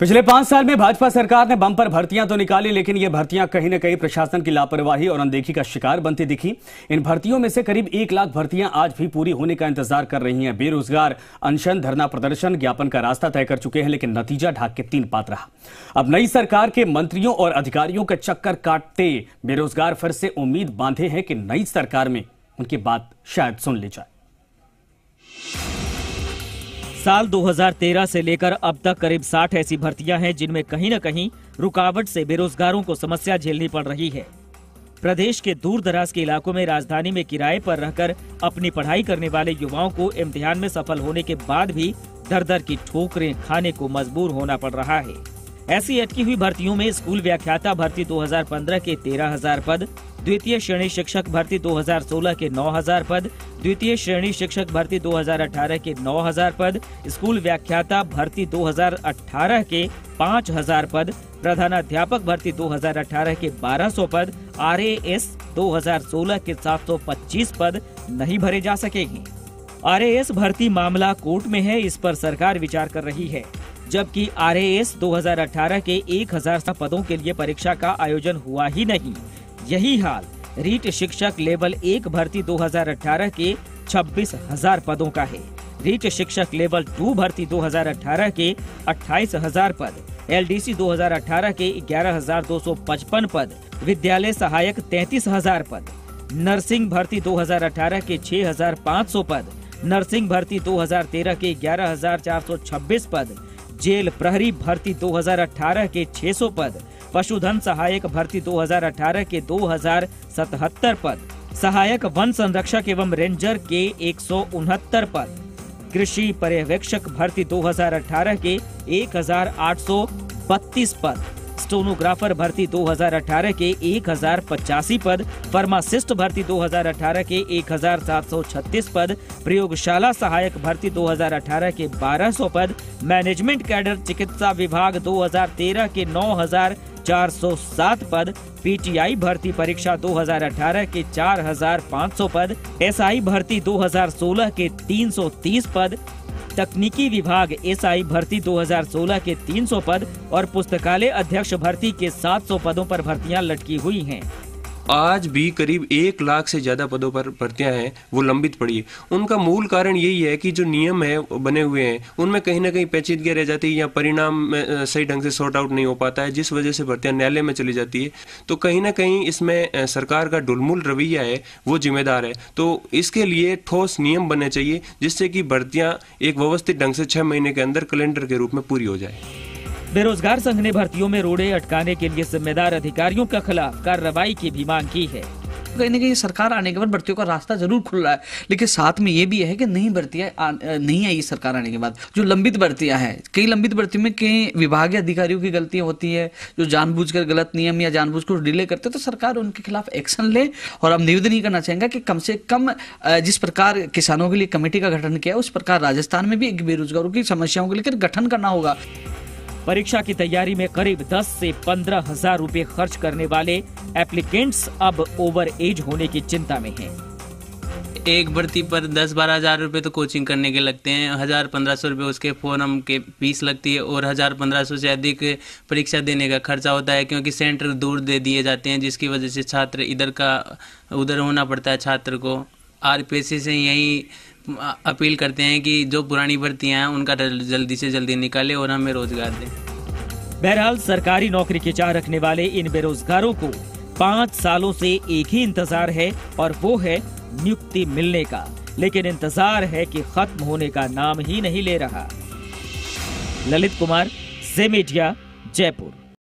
पिछले 5 साल में भाजपा सरकार ने बम पर भर्तियां तो निकाली, लेकिन ये भर्तियां कहीं न कहीं प्रशासन की लापरवाही और अनदेखी का शिकार बनती दिखी। इन भर्तियों में से करीब 1 लाख भर्तियां आज भी पूरी होने का इंतजार कर रही हैं। बेरोजगार अनशन, धरना, प्रदर्शन, ज्ञापन का रास्ता तय कर चुके हैं, लेकिन नतीजा ढाक के 3 पात रहा। अब नई सरकार के मंत्रियों और अधिकारियों के चक्कर काटते बेरोजगार फिर से उम्मीद बांधे हैं कि नई सरकार में उनकी बात शायद सुन ली जाए। साल 2013 से लेकर अब तक करीब 60 ऐसी भर्तियां हैं जिनमें कहीं न कहीं रुकावट से बेरोजगारों को समस्या झेलनी पड़ रही है। प्रदेश के दूर दराज के इलाकों में राजधानी में किराए पर रहकर अपनी पढ़ाई करने वाले युवाओं को इम्तिहान में सफल होने के बाद भी दर दर की ठोकरें खाने को मजबूर होना पड़ रहा है। ऐसी अटकी हुई भर्तियों में स्कूल व्याख्याता भर्ती 2015 के 13,000 पद, द्वितीय श्रेणी शिक्षक भर्ती 2016 के 9,000 पद, द्वितीय श्रेणी शिक्षक भर्ती 2018 के 9,000 पद, स्कूल व्याख्याता भर्ती 2018 के 5,000 पद, प्रधानाध्यापक भर्ती 2018 के 1,200 पद, आरएएस 2016 के 725 पद नहीं भरे जा सकेंगे। आरएएस भर्ती मामला कोर्ट में है, इस पर सरकार विचार कर रही है, जबकि आरएएस 2018 के 1,000 पदों के लिए परीक्षा का आयोजन हुआ ही नहीं। यही हाल रीट शिक्षक लेवल 1 भर्ती 2018 के 26,000 पदों का है। रीट शिक्षक लेवल 2 भर्ती 2018 के 28,000 पद, एलडीसी 2018 के 11,255 पद, विद्यालय सहायक 33,000 पद, नर्सिंग भर्ती 2018 के 6,500 पद, नर्सिंग भर्ती 2013 के 11,426 पद, जेल प्रहरी भर्ती 2018 के 600 पद, पशुधन सहायक भर्ती 2018 के 2,077 पद, सहायक वन संरक्षक एवं रेंजर के 169 पद, कृषि पर्यवेक्षक भर्ती 2018 के 1,832 पद, स्टेनोग्राफर भर्ती 2018 के 1,085 पद, फार्मासिस्ट भर्ती 2018 के 1,736 पद, प्रयोगशाला सहायक भर्ती 2018 के 1,200 पद, मैनेजमेंट कैडर चिकित्सा विभाग 2013 के 9,407 पद, पीटीआई भर्ती परीक्षा 2018 के 4,500 पद, एसआई भर्ती 2016 के 330 पद, तकनीकी विभाग एसआई भर्ती 2016 के 300 पद और पुस्तकालय अध्यक्ष भर्ती के 700 पदों पर भर्तियां लटकी हुई हैं। आज भी करीब 1 लाख से ज़्यादा पदों पर भर्तियां हैं वो लंबित पड़ी है। उनका मूल कारण यही है कि जो नियम है बने हुए हैं उनमें कहीं ना कहीं पेचीदगी रह जाती है या परिणाम सही ढंग से सॉर्ट आउट नहीं हो पाता है, जिस वजह से भर्तियां न्यायालय में चली जाती है। तो कहीं ना कहीं इसमें सरकार का ढुलमुल रवैया है वो जिम्मेदार है। तो इसके लिए ठोस नियम बनने चाहिए जिससे कि भर्तियाँ एक व्यवस्थित ढंग से 6 महीने के अंदर कैलेंडर के रूप में पूरी हो जाए। बेरोजगार संघ ने भर्तियों में रोड़े अटकाने के लिए जिम्मेदार अधिकारियों के खिलाफ कार्रवाई की भी मांग की है। कहने की सरकार आने के बाद भर्तियों का रास्ता जरूर खुल रहा है, लेकिन साथ में ये भी है कि नई भर्तियां नहीं आई। सरकार आने के बाद जो लंबित भर्तियां हैं, कई लंबित भर्तियों में कई विभागीय अधिकारियों की गलतियां होती है जो जानबूझकर गलत नियम या जानबूझकर डिले करते हैं, तो सरकार उनके खिलाफ एक्शन ले। और हम निवेदन ही करना चाहेंगे कि कम से कम जिस प्रकार किसानों के लिए कमेटी का गठन किया उस प्रकार राजस्थान में भी एक बेरोजगारों की समस्याओं को लेकर गठन करना होगा। परीक्षा की तैयारी में करीब 10 से 15,000 रुपए खर्च करने वाले एप्लीकेंट्स अब ओवर एज होने की चिंता में हैं। एक भर्ती पर 10-12 हज़ार रुपये तो कोचिंग करने के लगते हैं, 1,000-1,500 रुपये उसके फॉर्म के फीस लगती है और 1,000-1,500 से अधिक परीक्षा देने का खर्चा होता है, क्योंकि सेंटर दूर दे दिए जाते हैं जिसकी वजह से छात्र इधर का उधर होना पड़ता है। छात्र को आरपीएससी से यही अपील करते हैं कि जो पुरानी भर्तियां हैं उनका जल्दी से जल्दी निकाले और हमें रोजगार दें। बहरहाल सरकारी नौकरी की चाह रखने वाले इन बेरोजगारों को 5 सालों से एक ही इंतजार है और वो है नियुक्ति मिलने का, लेकिन इंतजार है कि खत्म होने का नाम ही नहीं ले रहा। ललित कुमार, जी मीडिया, जयपुर।